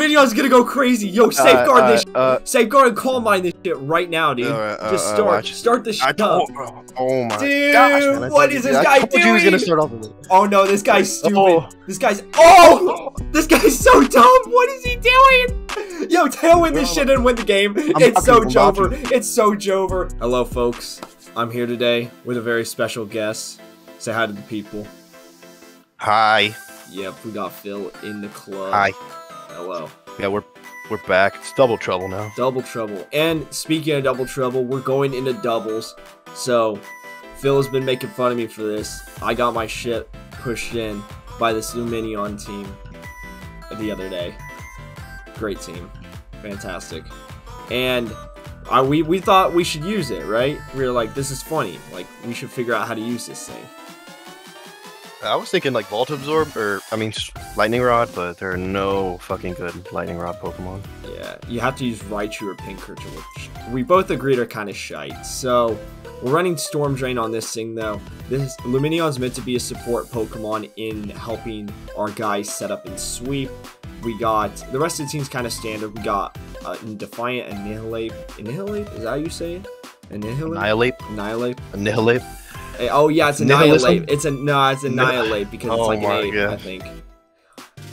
Lumineon's gonna go crazy. Yo, safeguard this shit. Safeguard and Calm Mind this shit right now, dude. Just start the shit up. Oh my gosh, man, what is this guy doing? He's gonna start off with it. Oh no, this guy's stupid. Oh. This guy's this guy's so dumb. What is he doing? Yo, Tailwind this shit and win the game. It's so Jover. It's so Jover. Hello, folks. I'm here today with a very special guest. Say hi to the people. Hi. Yep, we got Phil in the club. Hi. Hello. Yeah, we're back. It's double trouble now. Double trouble. And speaking of double trouble, we're going into doubles. So Phil has been making fun of me for this. I got my shit pushed in by this Lumineon team the other day. Great team. Fantastic. And we thought we should use it, right? We were like, this is funny. Like, we should figure out how to use this thing. I was thinking like Volt Absorb or, I mean, just Lightning Rod, but there are no fucking good Lightning Rod Pokemon. Yeah, you have to use Raichu or Pinkerton, which we both agreed are kind of shite. So we're running Storm Drain on this thing though. This Lumineon's meant to be a support Pokemon in helping our guys set up and sweep. We got, the rest of the team's kind of standard. We got Defiant, Annihilate. Annihilate? Is that how you say it? Annihilate? Annihilate. Annihilate. Annihilate. Oh yeah, it's Annihilate. It's a it's Annihilate because it's like an 8, I think.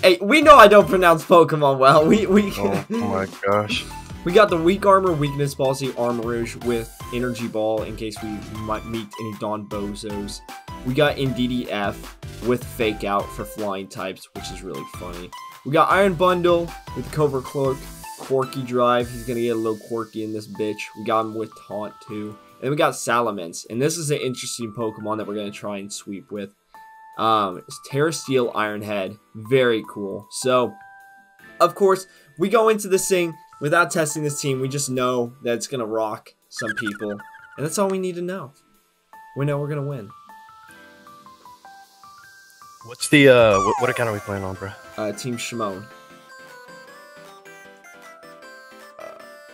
Hey, we know I don't pronounce Pokemon well. We oh my gosh. We got the weak armor, weakness policy, Armarouge with Energy Ball in case we might meet any Don Bozos. We got Indeedee F with Fake Out for flying types, which is really funny. We got Iron Bundle with Covert Cloak, Quirky Drive. He's gonna get a little quirky in this bitch. We got him with Taunt too. And we got Salamence, and this is an interesting Pokemon that we're going to try and sweep with. It's Terra Steel Iron Head. Very cool. So, of course, we go into this thing without testing this team. We just know that it's going to rock some people, and that's all we need to know. We know we're going to win. What's the, what account are we playing on, bro? Team Shimon.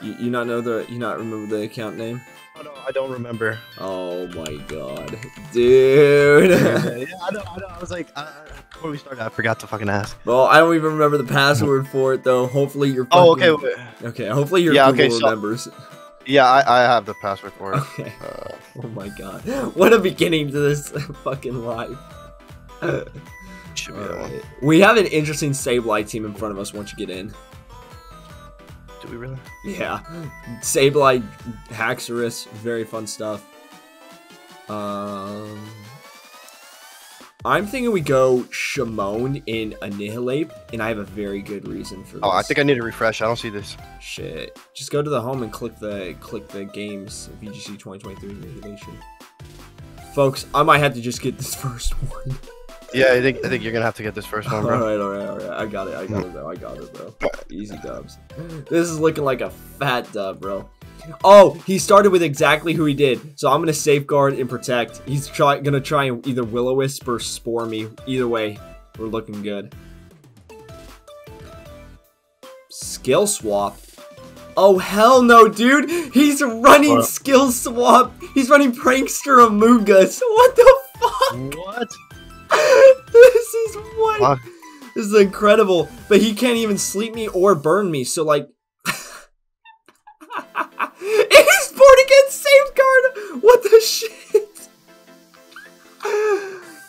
You not know the, you not remember the account name? Oh, no, I don't remember. Oh my god, dude! Yeah, I know. I was like, before we started, I forgot to fucking ask. Well, I don't even remember the password for it though. Hopefully your fucking... Oh, okay. Okay, hopefully your Google remembers. Yeah, I have the password for it. Okay. Oh my god, what a beginning to this fucking life. Should be right. We have an interesting Sableye team in front of us once you get in. Do we really? Yeah. Sableye, Haxorus, very fun stuff. I'm thinking we go Shimon in Annihilate, and I have a very good reason for this. Oh, I think I need to refresh. I don't see this. Shit. Just go to the home and click the games, VGC 2023 Annihilation. Folks, I might have to just get this first one. Yeah, I think you're gonna have to get this first one, bro. All right. I got it, bro. Easy dubs. This is looking like a fat dub, bro. Oh, he started with exactly who he did. So I'm gonna Safeguard and Protect. He's gonna try and either Will-O-Wisp or Spore me. Either way, we're looking good. Skill Swap. Oh hell no, dude! He's running Skill Swap. He's running Prankster Amoongus. What the fuck? What? This is what? Fuck. This is incredible. But he can't even sleep me or burn me, so like... It is board against Safeguard! What the shit?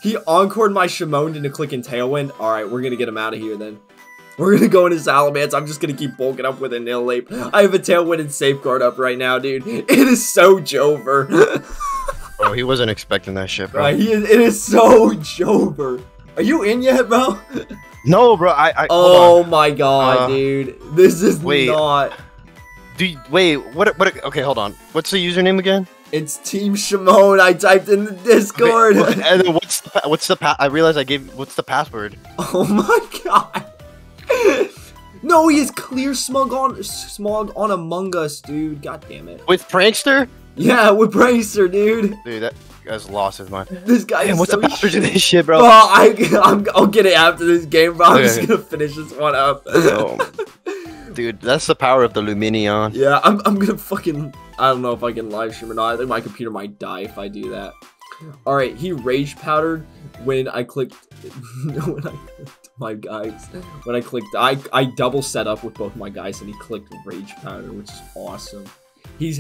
He encored my Shimon into clicking Tailwind. Alright, we're gonna get him out of here then. We're gonna go into Salamence. I'm just gonna keep bulking up with Annihilate. I have a Tailwind and Safeguard up right now, dude. It is so Jover. Oh, he wasn't expecting that shit, bro. It is so Jover. Are you in yet, bro? No, bro. Oh my god, dude. This is not. Wait. What? Okay, hold on. What's the username again? It's Team Shimon. I typed in the Discord. Okay, and then I realized I gave. What's the password? Oh my god. No, he is clear smog on Among Us, dude. God damn it. With Prankster? Yeah, with Prankster, dude. Dude, that guy's lost his mind. This guy is what's so the password to this shit, bro? Bro, I'll get it after this game, bro. I'm just gonna finish this one up. Dude, that's the power of the Lumineon. Yeah, I'm gonna fucking... I don't know if I can live stream or not. I think my computer might die if I do that. Alright, he Rage Powdered when I clicked... when I clicked my guys. When I clicked... I double set up with both my guys and he clicked Rage Powder, which is awesome. He's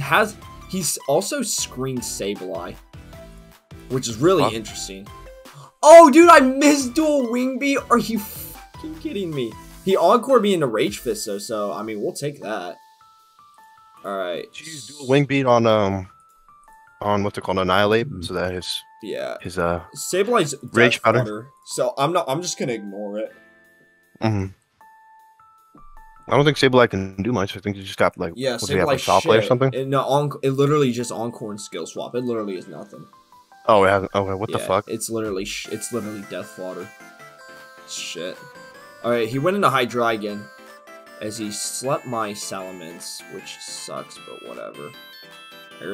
also screened Sableye, which is really interesting. Oh, dude, I missed Dual Wingbeat? Are you fucking kidding me? He Encored me into Rage Fist, though, so, I mean, we'll take that. Alright. Jeez, Dual Wingbeat on what's it called, Annihilate, so that his Sableye's Rage Powder. So I'm just gonna ignore it. I don't think Sableye can do much. I think he just got like Sableye or something. And no, it literally just Encore and Skill Swap. It literally is nothing. Oh, it hasn't. Okay, what the fuck? It's literally death fodder. Shit. All right, he went into Hydreigon as he slept my Salamence, which sucks, but whatever.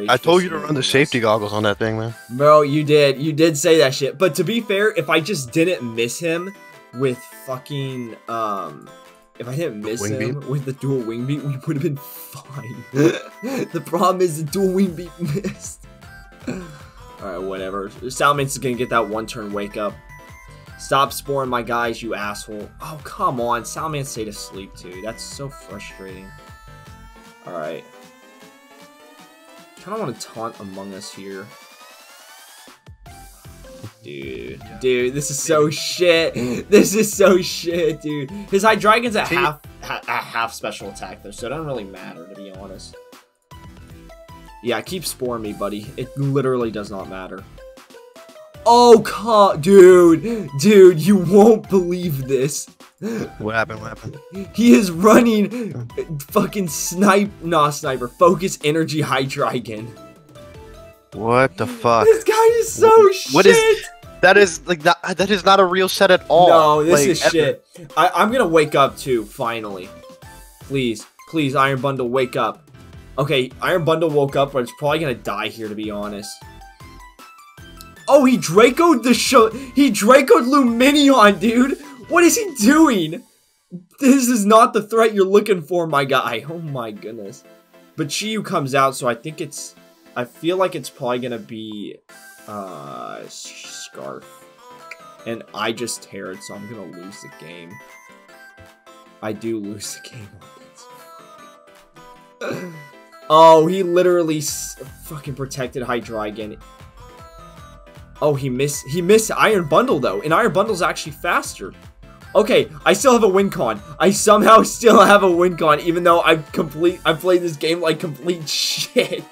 I told you to run the safety goggles on that thing, man. Bro, you did say that shit. But to be fair, if I just didn't miss him with fucking, if I didn't miss him with the Dual Wingbeat, we would have been fine. The problem is the Dual Wingbeat missed. Alright, whatever. Salamence is gonna get that one turn wake up. Stop sporing my guys, you asshole. Oh, come on. Salamence stayed asleep too. That's so frustrating. Alright. Kind of want to taunt Among Us here, dude. Dude, this is so shit. This is so shit, dude. His Hydreigon's at half special attack though, so it doesn't really matter to be honest. Yeah, keep sporing me, buddy. It literally does not matter. Oh god, dude, you won't believe this. What happened? What happened? He is running fucking sniper. Focus energy Hydreigon. What the fuck? This guy is so that is not a real set at all. No, this is shit. I'm gonna wake up too, finally. Please, please, Iron Bundle, wake up. Okay, Iron Bundle woke up, but it's probably gonna die here to be honest. Oh, he Draco'd the he Draco'd Lumineon, dude! What is he doing? This is not the threat you're looking for, my guy. Oh my goodness. But Chi-Yu comes out, so I think it's... I feel like it's probably gonna be... Scarf. And I just tear it, so I'm gonna lose the game. I do lose the game on this. Oh, he literally fucking protected Hydreigon. Oh, he missed Iron Bundle, though, and Iron Bundle's actually faster. Okay, I still have a win con. I somehow still have a win con, even though I've played this game like complete shit.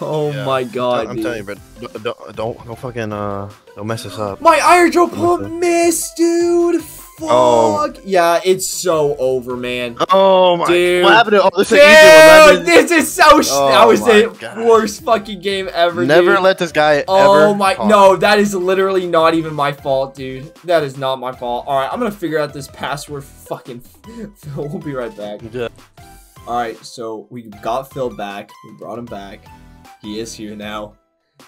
Oh yeah, my god, I'm telling you, but don't fucking, don't mess this up. My Hydro Pump missed, dude! Fuck! Oh. Yeah, it's so over, man. Oh my dude. What happened to all this? Dude, this is so that was the worst fucking game ever. Never let this guy ever talk. No, that is literally not even my fault, dude. That is not my fault. Alright, I'm gonna figure out this password fucking Phil. We'll be right back. Yeah. Alright, so we got Phil back. We brought him back. He is here now.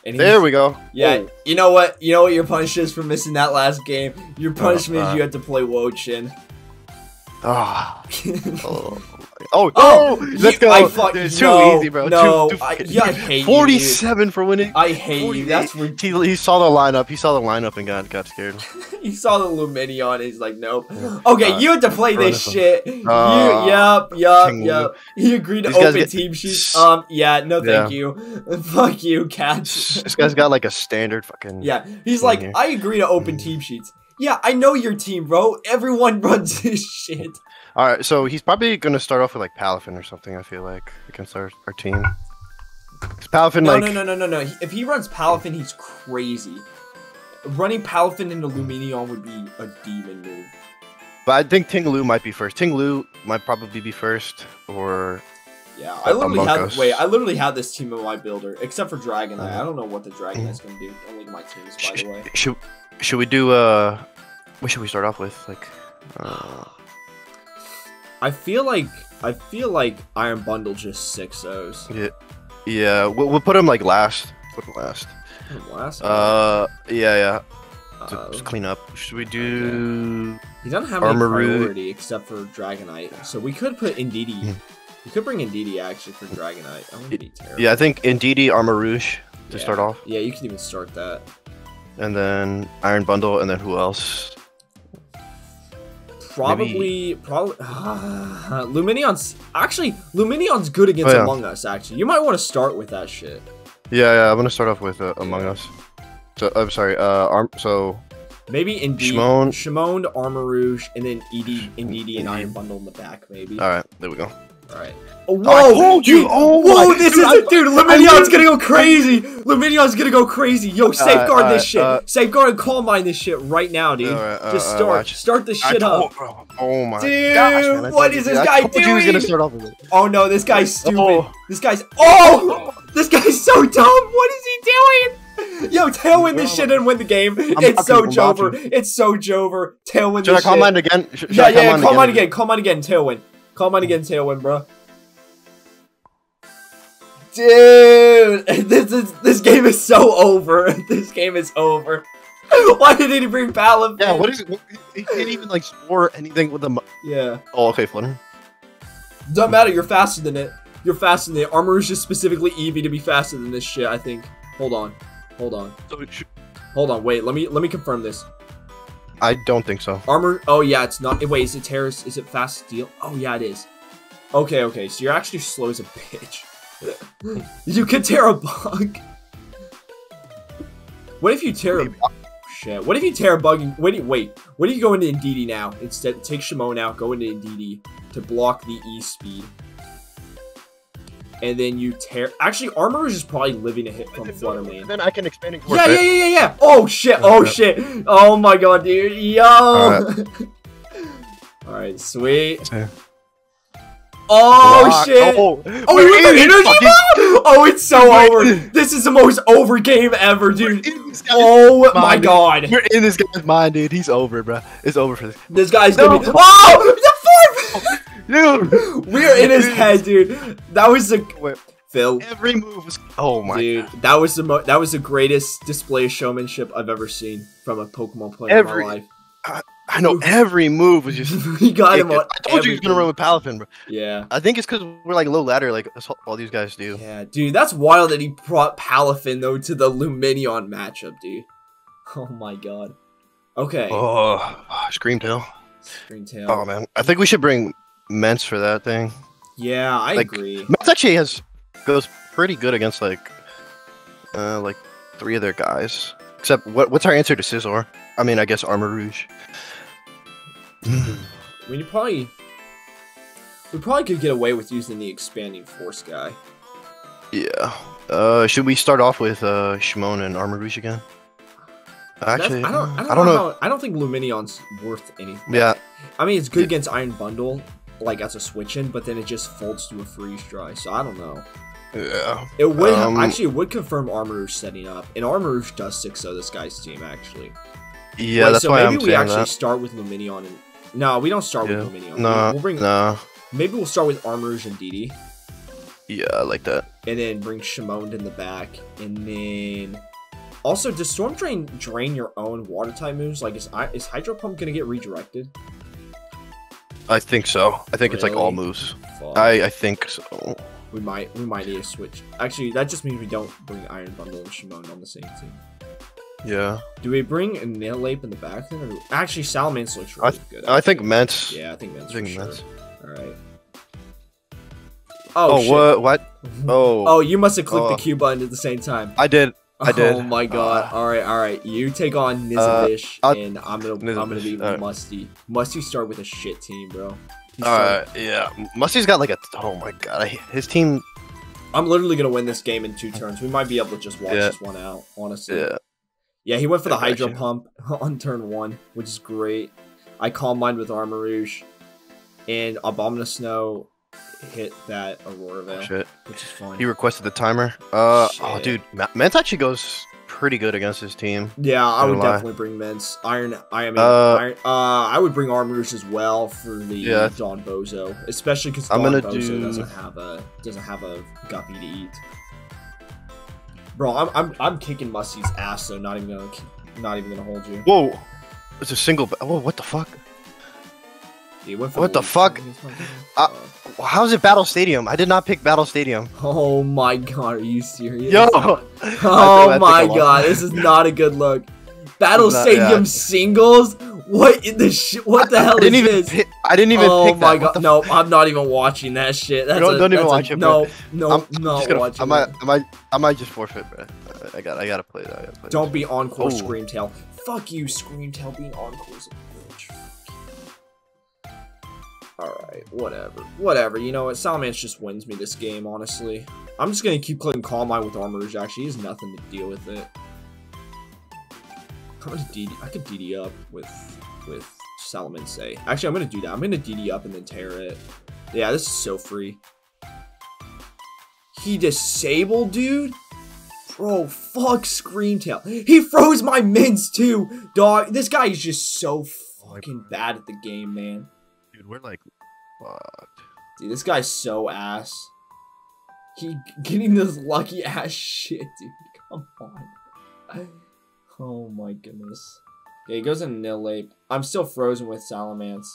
And there we go. Yeah, ooh. You know what? You know what your punishment is for missing that last game? Your punishment is you had to play Wochin. Let's go. Too easy, bro. No, I hate 47 you, dude. For winning. I hate 48. You. That's ridiculous. He saw the lineup. He saw the lineup and got scared. He saw the Lumineon. He's like, nope. Okay, you had to play this shit. Yup. He agreed to open team sheets. Yeah, no, thank you. Fuck you, cats. This guy's got like a standard fucking. Yeah, he's like, here. I agree to open team sheets. Yeah, I know your team, bro. Everyone runs this shit. All right, so he's probably gonna start off with like Palafin or something. I feel like against our team. Is Palafin no. If he runs Palafin, he's crazy. Running Palafin into Lumineon would be a demon move. But I think Ting Lu might be first. Ting Lu might probably be first, or yeah. I literally have I literally have this team in my builder, except for Dragonite. I don't know what the Dragonite's gonna do. Only my teams, by the way. Should we do? What should we start off with? Like. I feel like Iron Bundle just 6-0s. Yeah, yeah. We'll put him like last. Put him last. Yeah. Just clean up. Should we do? Okay. He doesn't have any priority except for Dragonite, so we could put Indeedee. We could bring Indeedee actually for Dragonite. That would be terrible. Yeah, I think Indeedee, Armarouge, to start off? Yeah, you can even start that. And then Iron Bundle, and then who else? Probably Lumineon's actually good against Among Us. Actually, you might want to start with that shit. Yeah, I'm gonna start off with Among Us. So I'm sorry, so maybe Indeedee, Shimon, Armarouge, and then Indeedee and Iron Bundle in the back, maybe. All right, there we go. All right. Oh, whoa, dude! Oh, whoa, this is dude. Lumineon's gonna go crazy. Lumineon's gonna go crazy. Yo, safeguard this shit. Safeguard and call mine this shit right now, dude. Just start this shit up. Oh my gosh, man, what is this guy doing? He was gonna start off with it. Oh no, this guy's stupid. Oh. This guy's so dumb. What is he doing? Yo, Tailwind this shit and win the game. It's so Jover. It's so Jover. Tailwind this shit. Should I call mine again? Yeah, call mine again. Call mine again, Tailwind. Call mine again, Tailwind, bro. Dude, this game is so over. This game is over. Why did he bring Palafin? Yeah, what is it? He can't even like score anything with the. Yeah. Oh, okay, Flutter. Doesn't matter. You're faster than it. You're faster than it. Armarouge is specifically Eevee to be faster than this shit. I think. Hold on. Wait. Let me confirm this. I don't think so. Armor. Oh yeah, it's not. Wait, is it Terrace? Is it Fast Steel? Oh yeah, it is. Okay. So you're actually slow as a bitch. You could tear a bug. What if you tear a shit? What if you tear a bug? And wait. What if you go into Indeedee now instead? Take Shimon out. Go into Indeedee to block the E speed. And then you tear. Actually, Armarouge is probably living a hit from Fluttermane. Then I can expand it. Yeah. Oh shit! Oh shit! Oh my god, dude! Yo! All right, sweet. Yeah. Oh shit! Oh, we win the energy ball! Oh, it's so over. This is the most over game ever, dude. Oh my god! You're in this guy's mind, dude. He's over, bro. It's over for this. This guy's gonna be. Oh, the fourth. Dude, we're in his head, dude. That was the Phil. Every move was. Oh my dude, god. That was the greatest display of showmanship I've ever seen from a Pokemon player in my life. I know every move was just. He got him. I told you he was gonna run with Palafin, bro. Yeah. I think it's because we're like low ladder, like all these guys do. Yeah, dude, that's wild that he brought Palafin though to the Lumineon matchup, dude. Oh my god. Okay. Oh, Screamtail. Screamtail. Oh man, I think we should bring Mence for that thing. Yeah, I agree. Mence actually goes pretty good against like three other guys. Except what's our answer to Scizor? I mean, I guess Armarouge. I mean, we probably could get away with using the Expanding Force guy. Yeah. Should we start off with Shimon and Armarouge again? Actually, I don't know. I don't think Lumineon's worth anything. Yeah. I mean, it's good against Iron Bundle, like as a switch in, but then it just folds to a freeze dry. So I don't know. Yeah. It would actually it would confirm Armarouge setting up, and Armarouge does 6-0 this guy's team actually. Yeah, that's so why maybe we actually start with Lumineon. And no, we don't start with Lumineon. No, we'll bring. No. Maybe we'll start with Armarouge and Indeedee. Yeah, I like that. And then bring Shimon in the back, and then also does Storm drain your own water type moves? Like is Hydro Pump gonna get redirected? I think so. I think really? It's like all moves. Fuck. I think so. We might need a switch. Actually, that just means we don't bring Iron Bundle and Shimon on the same team. Yeah. Do we bring a Nillape in the back then? Or actually, Salamence looks really good. I think Mence. Yeah, I think Mence. All right. Oh shit. What? Oh. Oh, you must have clicked the Q button at the same time. I did. Oh my god. All right. You take on Nizavish, and I'm gonna be Musty. Musty start with a shit team, bro. Yeah. Musty's got like a. Oh my god. His team. I'm literally gonna win this game in 2 turns. We might be able to just watch this one out. Honestly. Yeah. Yeah. He went for the Hydro Pump on turn 1, which is great. I calm mind with Armarouge, and Abomasnow hit that Aurora Veil, which is fun. He requested the timer. Oh, dude, Mence actually goes pretty good against his team. Yeah, I would definitely bring Mence. I would bring Armarouge as well for the Don Bozo, especially because Don Bozo doesn't have a guppy to eat. Bro, I'm kicking Musty's ass, so not even gonna hold you. Whoa, it's a single. Whoa, what the fuck? Yeah, what the fuck? How's it Battle Stadium? I did not pick Battle Stadium. Oh my god, are you serious? Yo! Oh my god, this is not a good look. Battle Stadium singles? What in the shit? What the hell is this? I didn't even pick that. Oh my god, no, I'm not even watching that shit. Don't even watch it, bro. No, no, no. I might just forfeit, bro. I gotta play that. Don't be Encore Screamtail. Fuck you, Screamtail being Encore. Alright, whatever. Whatever, you know what? Salamence just wins me this game, honestly. I'm just gonna keep playing Calm Eye with Armarouge, actually. He has nothing to deal with it. I could DD up with Salamence. Actually, I'm gonna do that. I'm gonna DD up and then tear it. Yeah, this is so free. He disabled, dude? Bro, fuck Screamtail. He froze my Mence, too! Dog, this guy is just so fucking bad at the game, man. Dude, we're like, fuck. Dude, this guy's so ass. He getting this lucky ass shit, dude. Come on. Oh my goodness. Okay, he goes in Nillape. I'm still frozen with Salamence.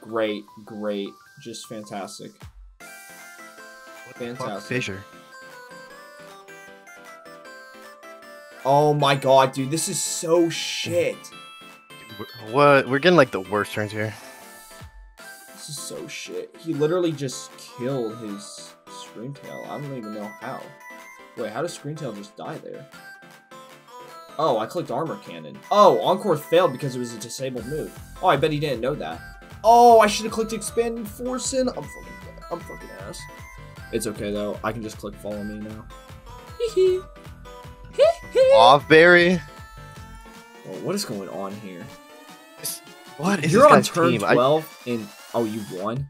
Great, great. Just fantastic. What the fuck, Fisher? Oh my god, dude. This is so shit. Dude, we're getting like the worst turns here. This is so shit. He literally just killed his Screamtail. I don't even know how. Wait, how does Screamtail just die there? Oh, I clicked Armor Cannon. Oh, Encore failed because it was a disabled move. Oh, I bet he didn't know that. Oh, I should have clicked Expanding Force in. I'm fucking ass. It's okay though. I can just click Follow Me now. Hee hee. Off berry. Whoa, what is going on here? What is You're on turn team? 12 in. Oh, you won?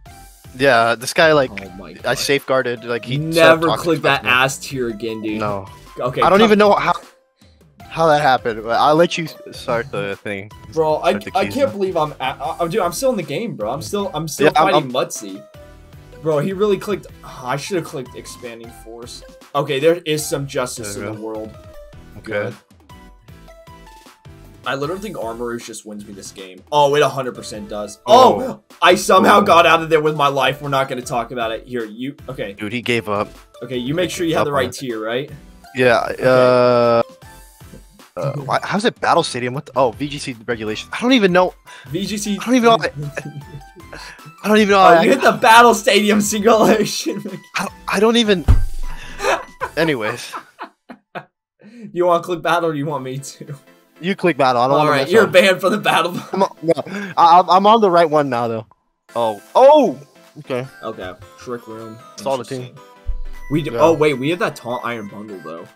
Yeah, this guy, like, oh my God. I safeguarded, like, he never clicked that ass tier again, dude. No. Okay. I don't even know how that happened, but I'll let you start the thing. Bro, I can't believe dude, I'm still in the game, bro. I'm still fighting Mutzy. Bro, he really clicked, I should have clicked Expanding Force. Okay, there is some justice in the world. Okay. Good. I literally think Armarouge just wins me this game. Oh, it 100% does. Oh, I somehow got out of there with my life. We're not going to talk about it. Here, you... Okay. Dude, he gave up. Okay, you make sure you have the right tier, right? Yeah. Okay. How's it Battle Stadium? What? Oh, VGC regulation. I don't even know. VGC... I don't even know. I don't even know. Oh, you hit the Battle Stadium simulation. I don't even... Anyways. You want to click battle or you want me to? You click battle. I don't want to mess up. You're banned from the battle. I'm on the right one now, though. Oh. Oh! Okay. Okay. Trick room. Saw the team. We do. Yeah. Oh, wait. We have that Taunt Iron Bundle, though.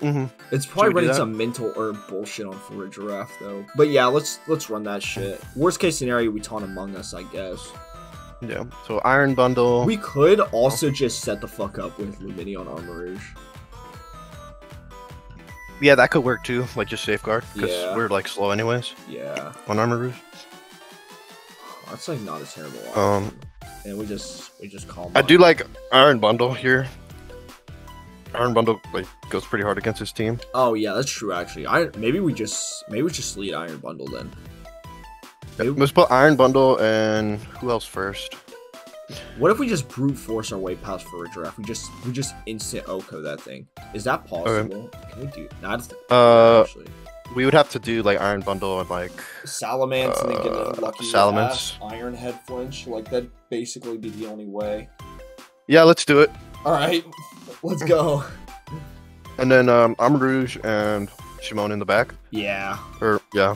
Mm-hmm. It's probably running some mental herb bullshit on for a giraffe, though. But yeah, let's run that shit. Worst case scenario, we taunt Among Us, I guess. Yeah. So Iron Bundle. We could also just set the fuck up with Lumineon Armarouge. Yeah, that could work too, like just safeguard, because we're like slow anyways. Yeah. On Armarouge. That's like not a terrible option. And we just calm down. I do like Iron Bundle here. Iron Bundle like goes pretty hard against his team. Oh yeah, that's true actually. Maybe we just lead Iron Bundle then. Yeah, let's put Iron Bundle and who else first? What if we just brute force our way past for a giraffe? We just instant Oko that thing. Is that possible? Okay. Can we do that? We would have to do like Iron Bundle and like Salamence and then get a lucky Salamence Iron Head flinch. Like that'd basically be the only way. Yeah, let's do it. All right, let's go. And then Armarouge and Shimon in the back. Yeah. Or yeah.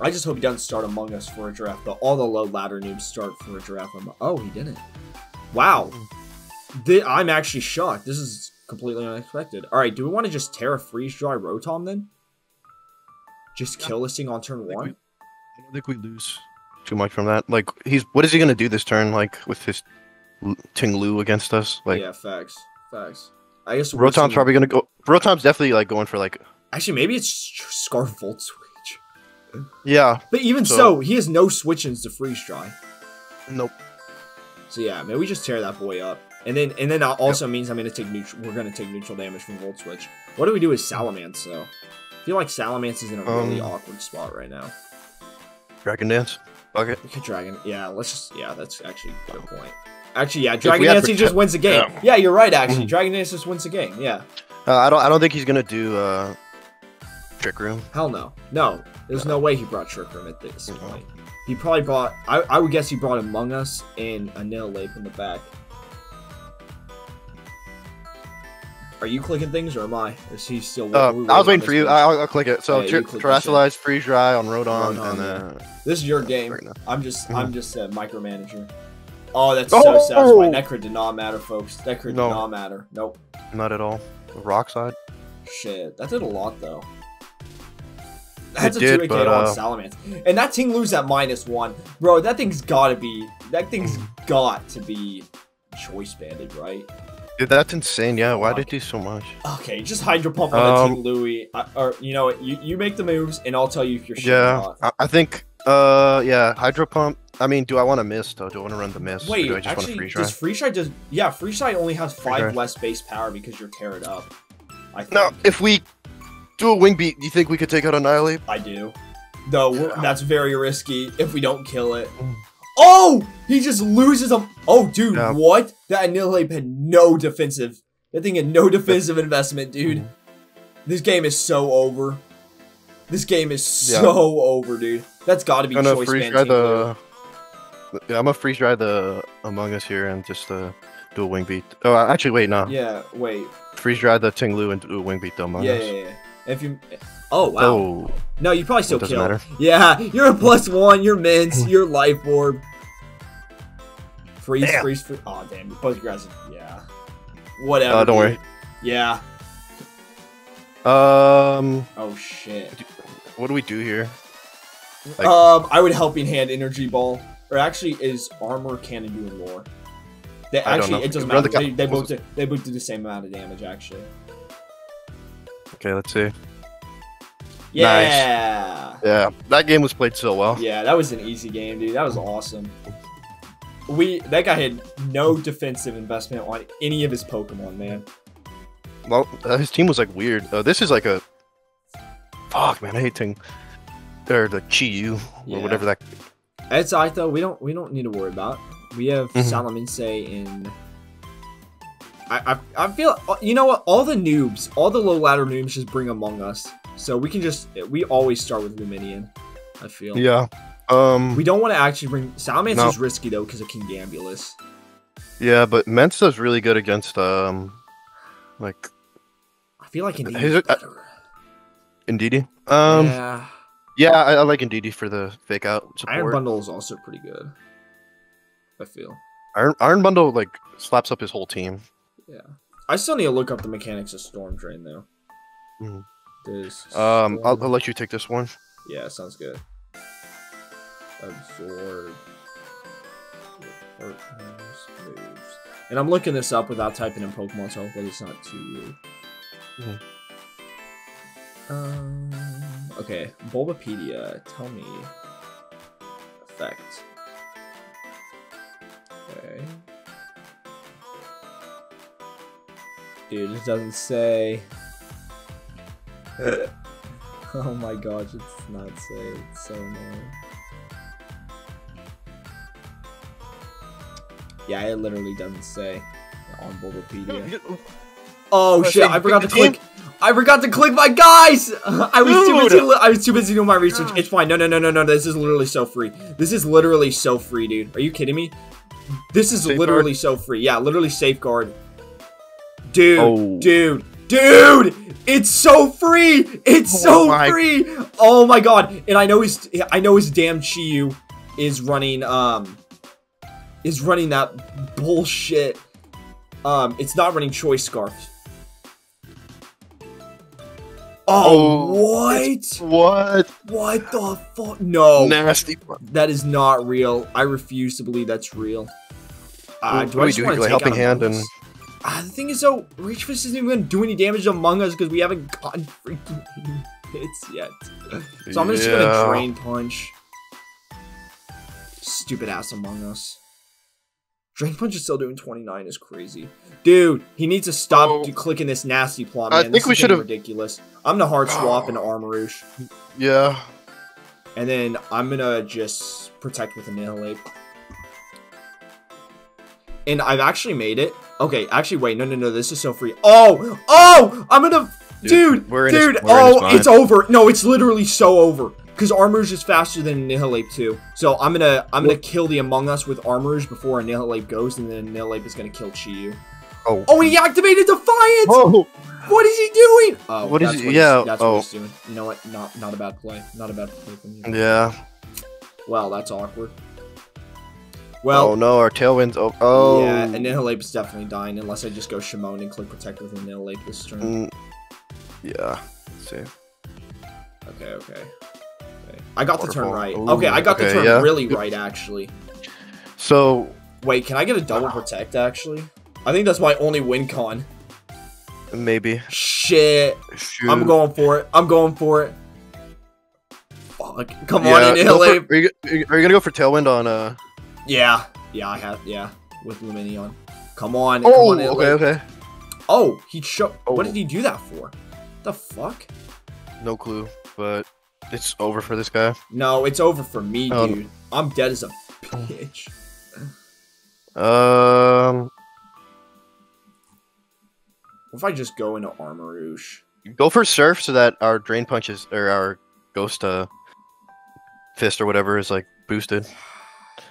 I just hope he doesn't start Among Us for a giraffe, but all the low ladder noobs start for a giraffe. Oh, he didn't. Wow. I'm actually shocked. This is completely unexpected. All right, do we want to just Terra Freeze Dry Rotom then? Just kill this thing on turn one? I don't think we lose too much from that. Like, what is he going to do this turn, like, with his Ting Lu against us? Like, yeah, facts. Facts. I guess Rotom's probably going to go... Rotom's definitely, like, going for, like... Actually, maybe it's Scarf Volt Switch. Yeah. But even so, he has no switch-ins to freeze dry. Nope. So yeah, man, we just tear that boy up. And then that also means I'm gonna take neutral damage from Volt Switch. What do we do with Salamence though? I feel like Salamence is in a really awkward spot right now. Dragon Dance? Okay. Dragon. Yeah, let's just. Yeah, that's actually a good point. Actually, yeah, Dragon Dancing just wins the game. Yeah, you're right. Actually, Dragon Dancing just wins the game. Yeah. I don't think he's gonna do Trick Room. Hell no. No, there's no way he brought Trick Room at this point. He probably brought. I would guess he brought Among Us and Annihilate in the back. Are you clicking things or am I? Is he still? I was waiting for you. I'll click it. So yeah, Terrestrialize, Freeze Dry on Rotom, and then. This is your game. I'm just a micromanager. Oh, that's so satisfying. That crit did not matter, folks. That crit did not matter. Nope. Not at all. Rock Slide. Shit, that did a lot though. That's a 2-hit KO on Salamence. And that Ting Lu's at -1. Bro, that thing's gotta be... That thing's got to be choice banded, right? Dude, that's insane. Yeah, why did you do so much? Okay, just Hydro Pump on the Ting Lu. Or, you know what? You make the moves, and I'll tell you if you're shit or not. I think... yeah, Hydro Pump. I mean, do I want to miss, though? Do I want to run the miss? Wait, do I just actually, want to does Freeze Dry just... Yeah, Freeze Dry only has 5 less base power because you're teared up. I think. No, if we... Dual Wingbeat, you think we could take out Annihilate? I do. Though, that's very risky if we don't kill it. Oh! He just loses a... Oh, dude, what? That Annihilate had no defensive... That thing had no defensive investment, dude. This game is so over. This game is so over, dude. That's gotta be choice banting. Yeah, I'm gonna Freeze Dry the Among Us here and just Dual Wingbeat. Oh, actually, wait, no. Yeah, wait. Freeze Dry the Ting Lu and Dual Wingbeat the Among Us. Yeah. If you, oh wow, no, you probably still kill. Matter. Yeah, you're a +1. You're Mence. You're Life Orb. Freeze, freeze. Oh damn, Buzz Grass. Yeah, whatever. Don't worry. Yeah. Oh shit. What do we do here? Like, I would Helping Hand Energy Ball, or actually, is Armor Cannon doing more? They actually, it doesn't matter. They both do, the same amount of damage actually. Okay, let's see. Yeah. Nice. Yeah, that game was played so well. Yeah, that was an easy game, dude. That was awesome. That guy had no defensive investment on any of his Pokemon, man. Well, his team was like weird. This is like a fuck, man. I hate Ting or the Chi-Yu or whatever that. It's alright though. We don't need to worry about. We have Salamence in. I feel, you know what, all the noobs, all the low ladder noobs just bring Among Us. So we can just, we always start with Lumineon, I feel. Yeah. We don't want to actually bring, Salamence is risky though because of King Gambulus. Yeah, but Mence does really good against, like. I feel like Indeedee is better. Indeedee? Yeah. Yeah, I like Indeedee for the fake out support. Iron Bundle is also pretty good, I feel. Iron Bundle, like, slaps up his whole team. Yeah, I still need to look up the mechanics of Storm Drain though. I'll let you take this one. Yeah, sounds good. Absorb moves. And I'm looking this up without typing in Pokemon, so hopefully it's not too weird. Okay, Bulbapedia, tell me effect. Okay. Dude, it doesn't say. Oh my gosh, it's not saved. It's so annoying. Yeah, it literally doesn't say on Bulbapedia. Oh shit! I forgot to click. I forgot to click my guys. I was too busy doing my research. It's fine. No. This is literally so free. This is literally so free, dude. Are you kidding me? This is literally so free. Yeah, literally Safeguard. Dude, dude! It's so free! It's so free! Oh my god! And I know his damn Chi-Yu is running that bullshit. It's not running Choice Scarf. Oh, what? What? What the fuck? No, nasty. That is not real. I refuse to believe that's real. Do I just want to take Helping Hand and? The thing is, though, Reach Fist isn't even going to do any damage Among Us because we haven't gotten freaking hits yet. So I'm just going to Drain Punch. Stupid ass Among Us. Drain Punch is still doing 29 is crazy. Dude, he needs to stop clicking this nasty plot, man. I think this is ridiculous. I'm going to hard swap into Armarouge. Yeah. And then I'm gonna just protect with Annihilate. And I've actually made it. Okay, actually, wait, no, this is so free. Oh, oh, I'm gonna, dude, oh, it's over. No, it's literally so over. Because Armarouge is faster than Annihilate too. So I'm gonna kill the Among Us with Armarouge before Annihilate goes, and then Annihilate is gonna kill Chi-Yu. Oh. Oh, he activated Defiance! Oh. What is he doing? Oh, what is he? Yeah. That's what he's doing. You know what? Not a bad play. Not a bad play from you. Yeah. Well, that's awkward. Well. Oh no, our Tailwind's. Oh. Oh. Yeah, Annihilate's definitely dying unless I just go Shimon and click Protect with Annihilate this turn. Yeah. Let's see. Okay. I got Waterfall. The turn right. Ooh. Okay, I got the turn really right actually. So. Wait, can I get a double Protect actually? I think that's my only win con. Maybe. Shit. Shoot. I'm going for it. Fuck. Come on, Annihilate. Are you gonna go for Tailwind on Yeah. Yeah, I have. Yeah, with Lumineon. Come on. Oh, come on, okay. Oh, he shot. Oh. What did he do that for? The fuck? No clue. But it's over for this guy. No, it's over for me, dude. I'm dead as a bitch. What if I just go into Armarouge? Go for Surf so that our Drain Punches, or our Ghost Fist or whatever is like boosted.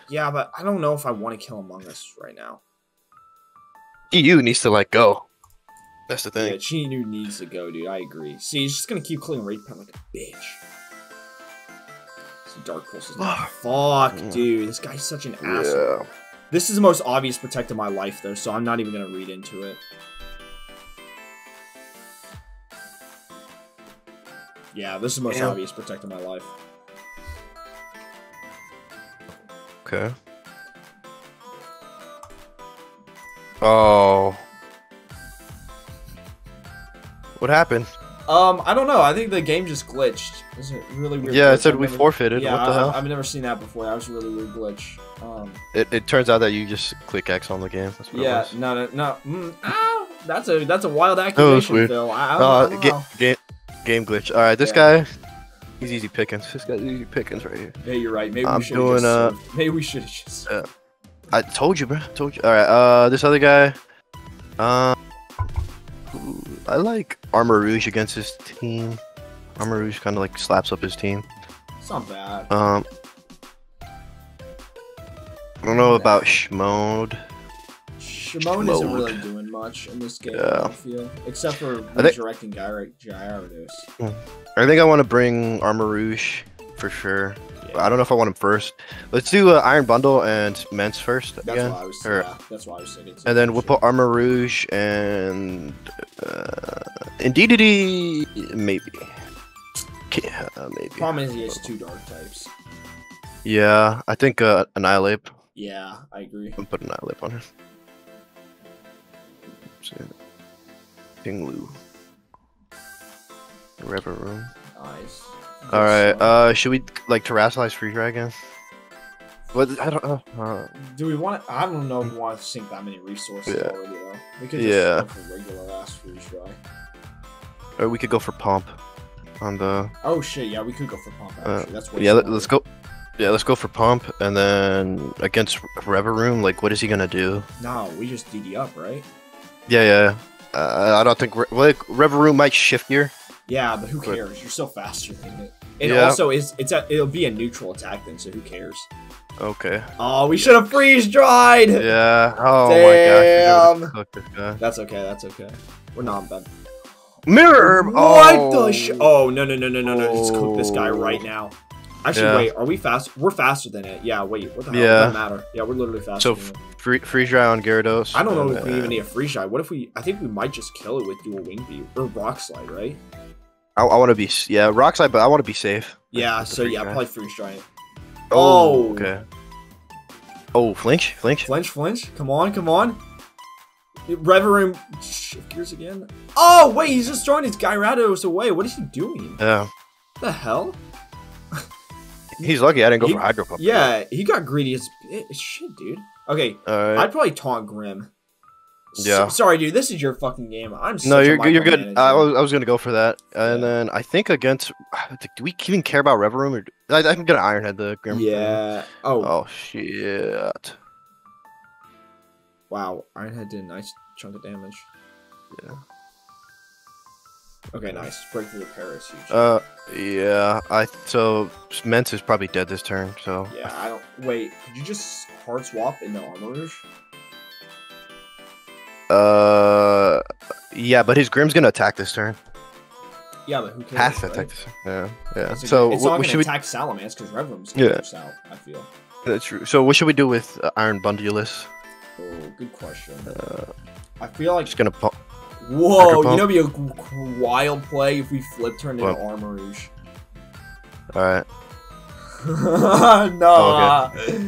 Yeah, but I don't know if I want to kill Among Us right now. Chi-Yu needs to like go. That's the thing. Yeah, Chi-Yu needs to go, dude. I agree. See, he's just going to keep killing Raid Pen like a bitch. So Dark Pulse is like, fuck, dude. This guy's such an asshole. Yeah. This is the most obvious Protect of my life, though, so I'm not even going to read into it. Yeah, this is the most obvious Protect of my life. Okay. Oh. What happened? I don't know. I think the game just glitched. It's a really weird glitch. Yeah, it said we forfeited. Yeah, what the hell? I've never seen that before. That was a really weird glitch. It turns out that you just click X on the game. That's what it was. No. Ow! That's a wild activation, Phil. Game glitch. All right, this guy, he's easy pickings. This guy's easy pickings right here. Yeah, you're right. Maybe we should have just... maybe we should have just... I told you, bro. Told you. All right, this other guy... I like Armarouge against his team. Armarouge kind of like slaps up his team. It's not bad. I don't know about Shmode. Shimon isn't really doing much in this game, I feel. Except for resurrecting Gyarados. I think I want to bring Armarouge for sure. Yeah. I don't know if I want him first. Let's do Iron Bundle and Mence first. That's what I was saying. Yeah, that's what I was saying. And then we'll put Armarouge and Indeedee, maybe. Yeah, maybe. Problem is he has two dark types. Yeah, I think Annihilate. Yeah, I agree. I'll put Annihilate on him. Ting Lu. River Room. Nice. Alright, should we, like, Terrasilize Freeze Dry again? What? I don't know. Do we want to, I don't know if we want to sink that many resources already, though. We could just go for regular ass Freeze Dry. Or we could go for Pump. On the... Oh, shit, yeah, we could go for Pump, actually. That's what let's go for Pump, and then against River Room, like, what is he gonna do? No, we just DD up, right? Yeah. I don't think Reverie might shift here. Yeah, but who cares? You're so faster than it. And also, it'll be a neutral attack then, so who cares? Okay. Oh, we should have freeze dried. Yeah. Oh my gosh. Damn. That's okay. We're not bad. Mirror. What the Oh no! Just cook this guy right now. Actually, wait. Are we fast? We're faster than it. Yeah. Wait. What the hell? Yeah. Doesn't matter. Yeah, we're literally faster. So freeze dry on Gyarados. I don't know if we even need a freeze dry. What if we? I think we might just kill it with Dual Wingbeat or Rock Slide, right? I want to be Rock Slide, but I want to be safe. Yeah. Like, so probably freeze dry it. Oh. Okay. Oh, flinch. Come on. Reverie shift gears again. Oh wait, he's just throwing his Gyarados away. What is he doing? Yeah. The hell. He's lucky I didn't go for Hydro Pump. Yeah, he got greedy as shit, dude. Okay, I'd probably taunt Grim. Yeah. Sorry, dude. This is your fucking game. I'm such you're good. I was gonna go for that, and then I think against. Do we even care about Reverum? Or I can get an Iron Head. The Grim. Yeah. Oh. Oh shit. Wow, Iron Head did a nice chunk of damage. Yeah. Okay, nice. Break through the parachute. Yeah. So Mence is probably dead this turn. So. Yeah. I don't. Wait. Could you just hard swap into Armarouge? Yeah, but his Grimm's gonna attack this turn. Yeah, but who cares? Has to attack this turn. Yeah, yeah. It's so it's not gonna attack Salamence because Reverum's gonna push out, I feel. That's true. So what should we do with Iron Bundulus? Oh, good question. I feel like just gonna pump. Whoa, you know, be a wild play if we flip turned into Armarouge. All right. No. Oh, okay.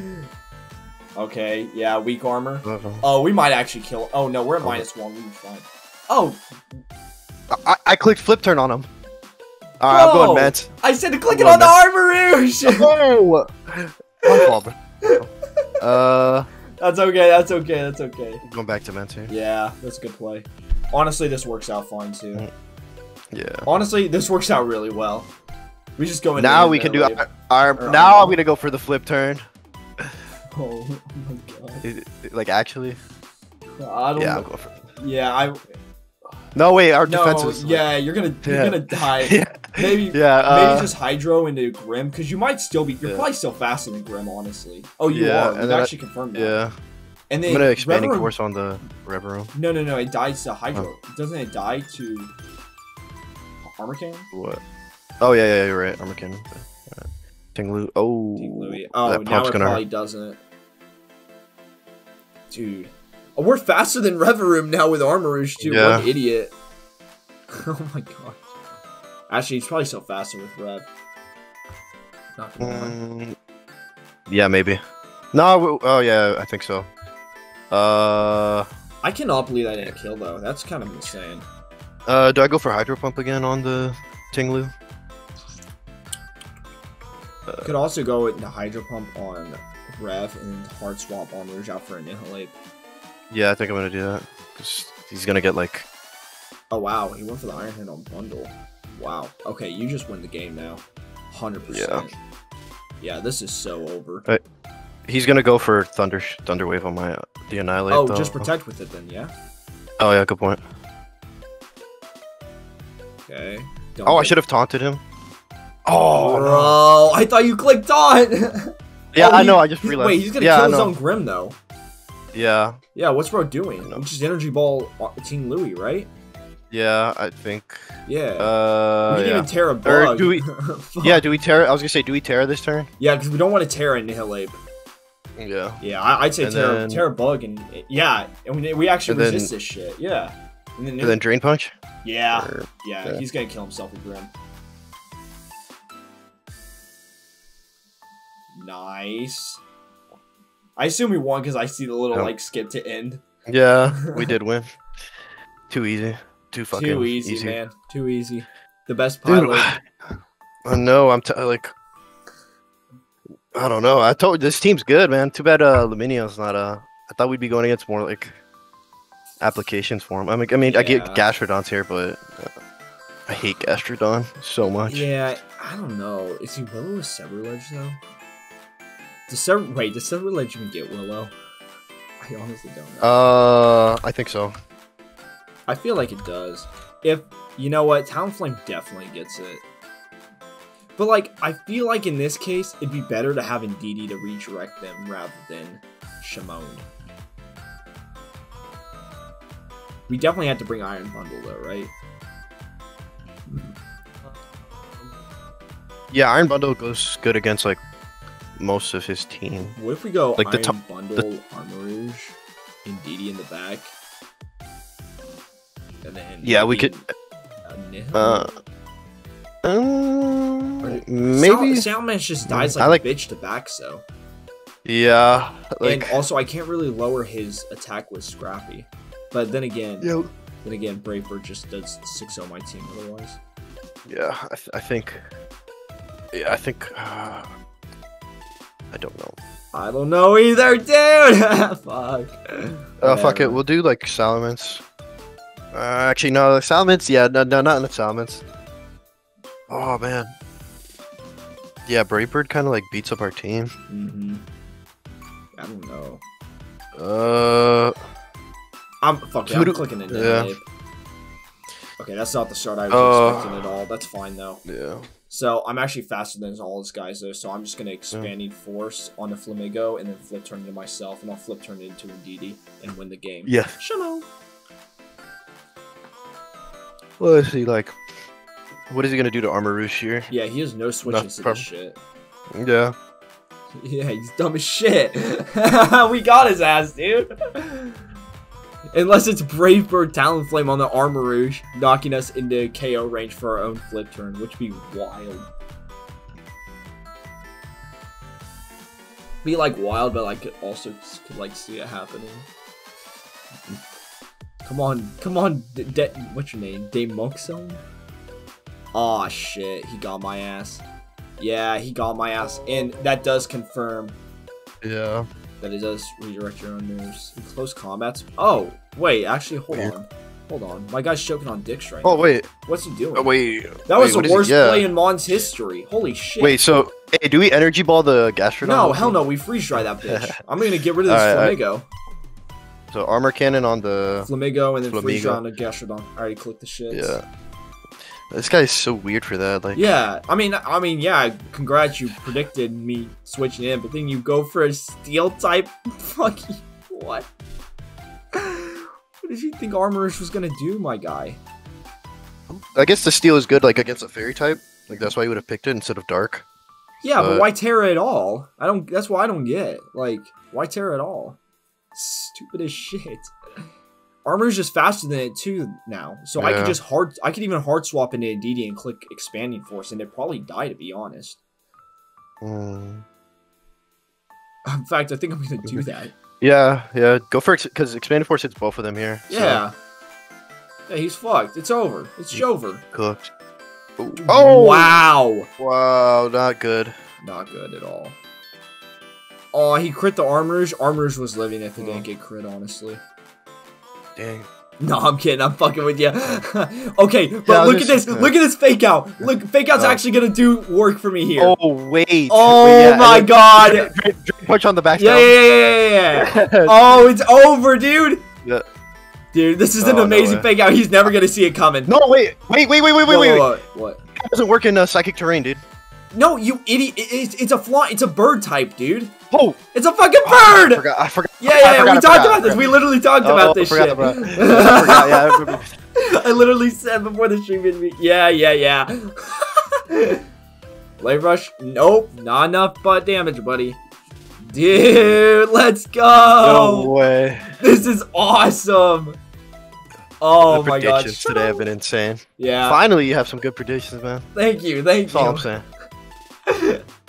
Okay, yeah, weak armor. Oh, we might actually kill. Oh no, we're at -1. We're fine. Oh, I clicked flip turn on him. All right, I'm going Mence. I said to click it on the Armarouge. Oh, my fault. That's okay. That's okay. That's okay. Going back to Mence here. Yeah, that's a good play. Honestly, this works out fine too. Yeah. Honestly, this works out really well. We just go in. Now we can do our. Now I'm gonna go for the flip turn. Oh my god. Like, actually? I don't know. I'll go for it. Yeah, No, wait, our defenses. Yeah, you're gonna die. Yeah. Maybe just Hydro into Grim, because you might still be. You're probably still faster than Grim, honestly. Oh, you are. You've actually confirmed that. Yeah. And then I'm gonna Expanding Force on the Reverum. No, it dies to Hydro. Oh. Doesn't it die to Armor Cannon? What? Oh, yeah, you're right. Armor Cannon. Right. Ting Lu. Oh. Ting Lu. Oh, that now it probably hurt. Doesn't. Dude. Oh, we're faster than Reverum now with Armarouge, too. Yeah. What an idiot. Oh my god. Actually, he's probably still faster with Rev. Not gonna lie. Yeah, maybe. No, oh yeah, I think so. I cannot believe I didn't kill, though. That's kind of insane. Do I go for Hydro Pump again on the Ting Lu? You could also go into Hydro Pump on Rev and hard swap Armarouge out for an Inhalate. Yeah, I think I'm gonna do that. He's gonna get like. Oh wow, he went for the Iron Head on Bundle. Wow. Okay, you just win the game now. 100%. Yeah, this is so over. Right. He's gonna go for Thunder Wave on my the Annihilate. Oh, though. Just protect with it then, yeah. Oh yeah, good point. Okay. I should have taunted him. Oh, bro! No. I thought you clicked on. Yeah, I know. I just realized. Wait, he's gonna kill his own Grim though. Yeah. Yeah. What's bro doing? Which is Energy Ball, Ting Lu, right? Yeah, I think. Yeah. We didn't even tear a bug. Do we? Yeah. Do we tear? I was gonna say, do we tear this turn? Yeah, because we don't want to tear Annihilate. Yeah. Yeah, I'd say tear a bug and we actually resist this shit. Yeah. And then Drain Punch. Yeah. Yeah. He's gonna kill himself with Grim. Nice. I assume we won because I see the little like skip to end. Yeah, we did win. Too easy. Too fucking easy. Too easy, man. Too easy. The best pilot. Dude, I know. I don't know. I told this team's good, man. Too bad Lumineon's not. I thought we'd be going against more like applications for him. I mean, I get Gastrodon's here, but I hate Gastrodon so much. Yeah, I don't know. Is he Willow or Severilege though? Does Severilege even get Willow? I honestly don't know. I think so. I feel like it does. If, you know what, Talonflame definitely gets it. But, like, I feel like in this case, it'd be better to have Indeedee to redirect them rather than Shimon. We definitely had to bring Iron Bundle, though, right? Yeah, Iron Bundle goes good against, like, most of his team. What if we go like Iron Bundle, Armarouge, Indeedee in the back? And then we could. Maybe Salamence just dies like a bitch to back, so. Yeah. Like, and also, I can't really lower his attack with Scrappy. But then again, Brave Bird just does 6-0 my team otherwise. Yeah, I think. I don't know. I don't know either, dude! Fuck. Oh, fuck it. We'll do, like, Salamence. Actually, no, Salamence, yeah, no, not enough Salamence. Oh, man. Yeah, Brave Bird kind of, like, beats up our team. Mm-hmm. I don't know. I'm clicking into that. Yeah. Okay, that's not the start I was expecting at all. That's fine, though. Yeah. So, I'm actually faster than all these guys, though, so I'm just going to Expanding Force on the Flamigo and then Flip Turn into myself, and I'll Flip Turn into Indeedee and win the game. Yeah. Shalom. Well, is he, like... What is he going to do to Armarouge here? Yeah, he has no switches to this shit. Yeah. Yeah, he's dumb as shit. We got his ass, dude. Unless it's Brave Bird Talonflame on the Armarouge, knocking us into KO range for our own Flip Turn, which would be wild. Be like wild, but I could also like see it happening. Come on, come on, what's your name? Damoxone? Aw, shit, he got my ass. Yeah, he got my ass, and that does confirm. Yeah. That it does redirect your own moves in close combats. Oh, wait, actually, hold on. My guy's choking on dicks right now. Oh, wait. What's he doing? Oh, wait. That was the worst play in Mon's history. Holy shit. Wait, so, hey, do we Energy Ball the Gastrodon? No, hell no, we Freeze Dry that bitch. I'm gonna get rid of this Flamigo. Right. So, Armor Cannon on the... Flamigo, and then Freeze Dry on the Gastrodon. I already clicked the shit. Yeah. This guy's so weird for that, like... Yeah, I mean, yeah, congrats, you predicted me switching in, but then you go for a Steel-type... Fucking... What? What did you think Armarouge was gonna do, my guy? I guess the Steel is good, like, against a Fairy-type. Like, that's why you would have picked it instead of Dark. Yeah, but why Terra at all? I don't... That's why I don't get. Like, why Terra at all? Stupid as shit. Armarouge is faster than it too now, so yeah. I could even hard swap into Indeedee and click Expanding Force, and it'd probably die, to be honest. Mm. In fact, I think I'm gonna do that. Yeah, go for it, because Expanding Force hits both of them here. So. Yeah, he's fucked. It's over. It's over. Cooked. Oh wow! Wow, not good. Not good at all. Oh, he crit the Armarouge. Armarouge was living if he didn't get crit, honestly. Dang. No, I'm kidding. I'm fucking with you. Okay, but yeah, look at this. Look at this Fake Out. Look, Fake Out's actually going to do work for me here. Oh, wait. Oh, yeah, my God. Drink punch on the back. Yeah. Oh, it's over, dude. Yeah. Dude, this is an amazing Fake Out. He's never going to see it coming. No, wait. What? It doesn't work in Psychic Terrain, dude. No, you idiot. It's a fly. It's a bird type, dude. Oh, it's a fucking bird. I forgot. Yeah. We talked about this. We literally talked about this shit. I literally said before the stream. Yeah. Light Rush. Nope. Not enough butt damage, buddy. Dude, let's go. No way. This is awesome. Oh my God. Predictions today have been insane. Yeah. Finally, you have some good predictions, man. Thank you. That's all I'm saying.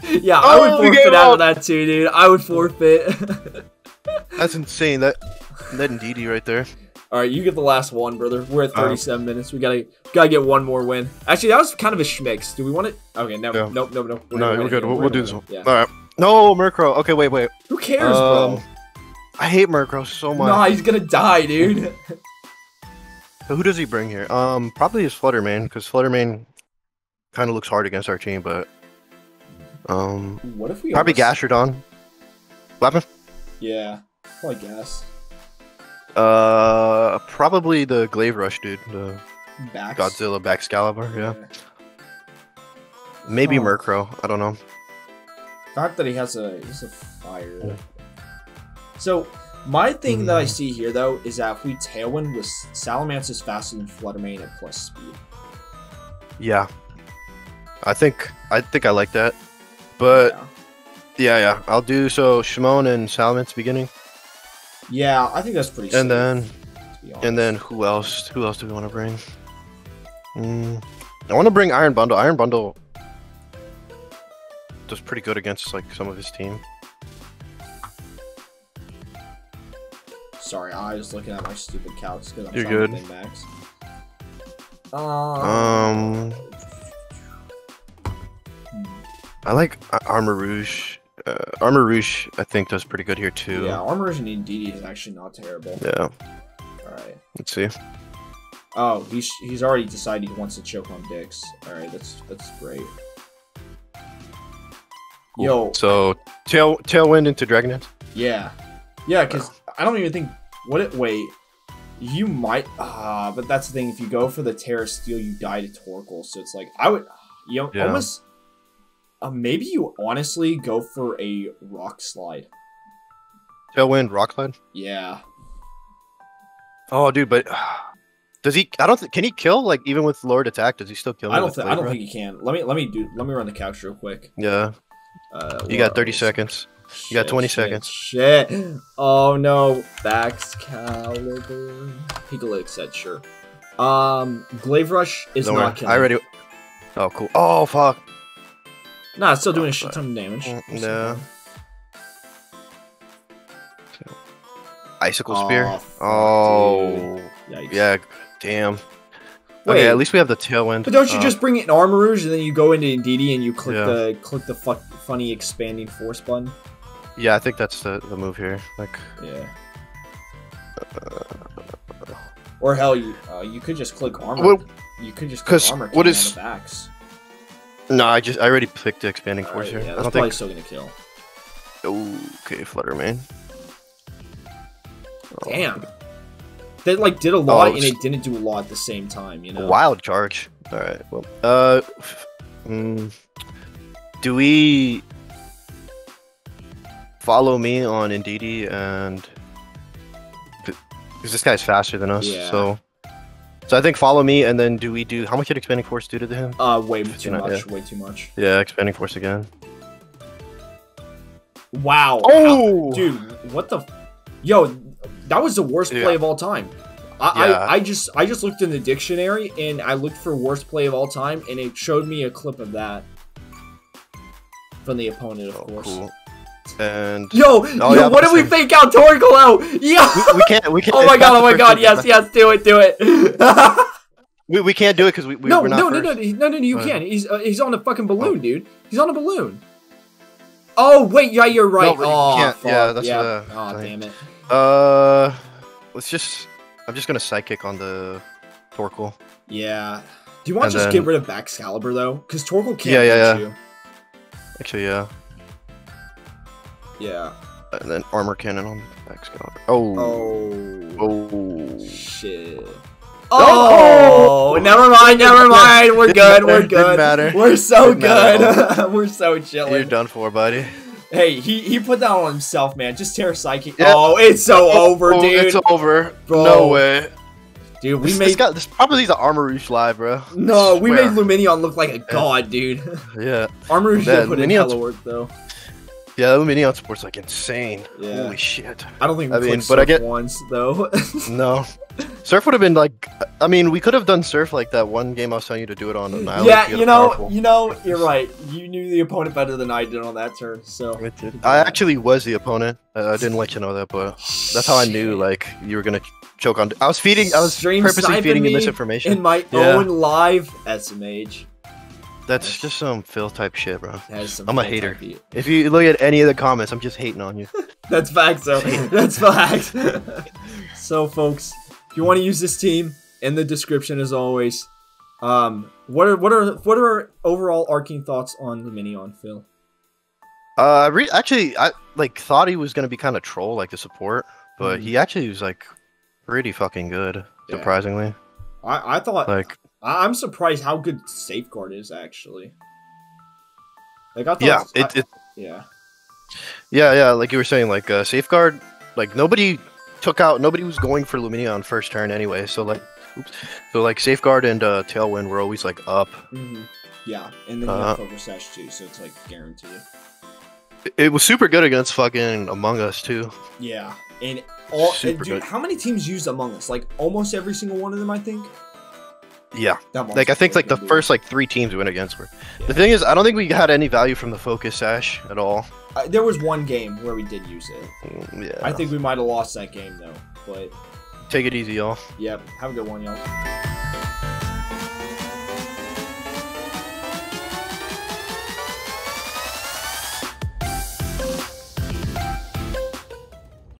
Yeah, I would forfeit out of that too, dude. I would forfeit. That's insane. That Indeedee right there. All right, you get the last one, brother. We're at 37 minutes. We gotta get one more win. Actually, that was kind of a schmix. Do we want it? Okay, no. We're good. We'll do this one. Yeah. All right. No, Murkrow. Okay, wait. Who cares, bro? I hate Murkrow so much. Nah, he's gonna die, dude. So who does he bring here? Probably his Fluttermane, because Fluttermane kind of looks hard against our team, but. What if we probably Gastrodon? What happened? Yeah, probably Gas. Probably the Glaive Rush, dude. The Godzilla Baxcalibur, yeah. Maybe Murkrow, I don't know. The fact that he's a fire. Yeah. So, my thing that I see here, though, is that if we Tailwind, with Salamence is faster than Fluttermane at plus speed. Yeah. I think I like that. But, yeah, I'll do so. Shimon and Salamence beginning. Yeah, I think that's pretty. And safe, and then who else? Who else do we want to bring? I want to bring Iron Bundle. Iron Bundle does pretty good against like some of his team. Sorry, I was looking at my stupid couch because I'm trying to min-max. I like Armarouge. Armarouge, I think, does pretty good here too. Yeah, Armarouge and Indeedee is actually not terrible. Yeah. All right. Let's see. Oh, he's already decided he wants to choke on Dix. All right, that's great. Cool. Yo. So Tailwind into Dragonite. Yeah. Yeah, because I don't even think. What it wait. You might, but that's the thing. If you go for the Terra Steel, you die to Torkoal. So it's like I would, you know, yeah. Almost. Maybe you honestly go for a Rock Slide. Tailwind Rock Slide. Yeah. Oh, dude, but does he? I don't. Can he kill? Like even with lowered attack, does he still kill? I don't think he can. Let me run the couch real quick. Yeah. You got 30 seconds. You got 20 seconds. Shit. Oh no. Baxcalibur. Piglet said sure. Glaive Rush is not killing. I already. Oh cool. Oh fuck. Nah, it's still doing a shit ton of damage. No. Icicle Spear. Oh. Yikes. Yeah. Damn. Wait, okay, at least we have the Tailwind. But don't you just bring it in Armarouge and then you go into Indeedee and you click the funny Expanding Force button? Yeah, I think that's the move here. Like, yeah. Or hell, you could just click Armor. What, you could just click Armor Cannon on the backs. No, I already picked the Expanding Force here. Yeah, that's probably still gonna kill. Okay, Fluttermane. Damn. They like did a lot and it didn't do a lot at the same time, you know. Wild Charge. All right. Well, do we Follow Me on Indeedee and because this guy's faster than us, yeah. So I think Follow Me and then do we do how much did Expanding Force do to him? Way too much. Yeah. Way too much. Yeah, Expanding Force again. Wow. Oh, dude, what the? Yo. That was the worst play of all time. I just looked in the dictionary and I looked for worst play of all time and it showed me a clip of that from the opponent, of course. Cool. And yo, what did we fake out Torkoal out? Yeah, we can't. Oh my god! Yes, do it. we can't do it because we're not. No, you can't. He's on a fucking balloon, dude. He's on a balloon. Oh wait, yeah, you're right. No, oh damn it. I'm just gonna sidekick on the Torkoal. Yeah. Do you want to just get rid of Baxcalibur though? Because Torkoal can't hit you. Actually, yeah. Yeah. And then Armor Cannon on Baxcalibur. Oh. Shit. Oh! Never mind. We're good. We're good. Matter. We're so good. We're so chilling. You're done for, buddy. Hey, he put that on himself, man. Just Terra Psychic. Yeah. Oh, it's so over, dude. It's over. Bro. No way. Dude, this probably the Armarouge live, bro. No, we made Lumineon look like a god, dude. Yeah. Armarouge did put in hella work, though. Yeah, Lumineon support's like insane. Yeah. Holy shit. I don't think we clicked Surf once, though. No. Surf would have been like... I mean, we could have done Surf like that one game I was telling you to do it on an island. Yeah, you know, you're right. You knew the opponent better than I did on that turn, so... I actually was the opponent. I didn't let you know that, but that's how I knew, like, you were going to choke on... I was purposely feeding you misinformation. In my own live SMH. That's just some Phil type shit, bro. I'm a hater. If you look at any of the comments, I'm just hating on you. That's facts, though. That's facts. So, folks, if you want to use this team, in the description as always. What are our overall arcing thoughts on Lumineon, Phil? Actually, I like thought he was gonna be kind of troll like the support, but he actually was like pretty fucking good, surprisingly. I thought like. I'm surprised how good Safeguard is actually. Like I thought, yeah. Like you were saying, like Safeguard, like nobody was going for Lumineon first turn anyway. So like, Safeguard and Tailwind were always like up. Mm-hmm. Yeah, and then you have Focus Sash too, so it's like guaranteed. It was super good against fucking Among Us too. Yeah, and dude, how many teams used Among Us? Like almost every single one of them, I think. Yeah, like I think like the first like 3 teams we went against were. Yeah. The thing is, I don't think we got any value from the Focus Sash at all. There was one game where we did use it. Yeah, I think we might have lost that game though. But take it easy, y'all. Yep, have a good one, y'all.